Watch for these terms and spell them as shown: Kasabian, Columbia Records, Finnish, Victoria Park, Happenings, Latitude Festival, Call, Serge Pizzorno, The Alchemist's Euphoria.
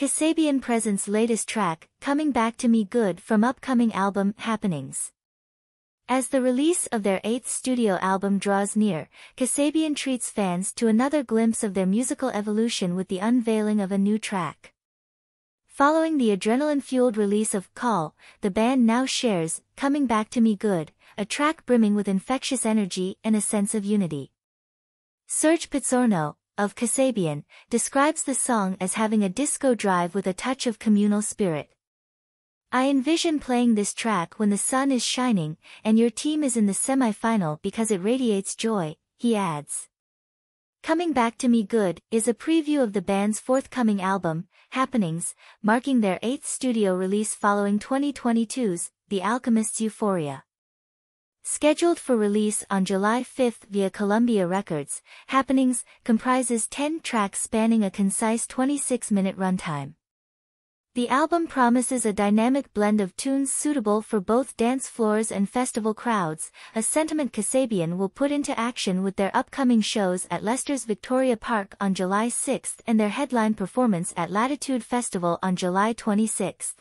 Kasabian presents latest track, Coming Back to Me Good, from upcoming album Happenings. As the release of their 8th studio album draws near, Kasabian treats fans to another glimpse of their musical evolution with the unveiling of a new track. Following the adrenaline-fueled release of Call, the band now shares Coming Back to Me Good, a track brimming with infectious energy and a sense of unity. Serge Pizzorno, of Kasabian, describes the song as having a disco drive with a touch of communal spirit. "I envision playing this track when the sun is shining and your team is in the semi-final because it radiates joy," he adds. Coming Back to Me Good is a preview of the band's forthcoming album, Happenings, marking their 8th studio release following 2022's The Alchemist's Euphoria. Scheduled for release on July 5 via Columbia Records, Happenings comprises 10 tracks spanning a concise 26-minute runtime. The album promises a dynamic blend of tunes suitable for both dance floors and festival crowds, a sentiment Kasabian will put into action with their upcoming shows at Leicester's Victoria Park on July 6 and their headline performance at Latitude Festival on July 26.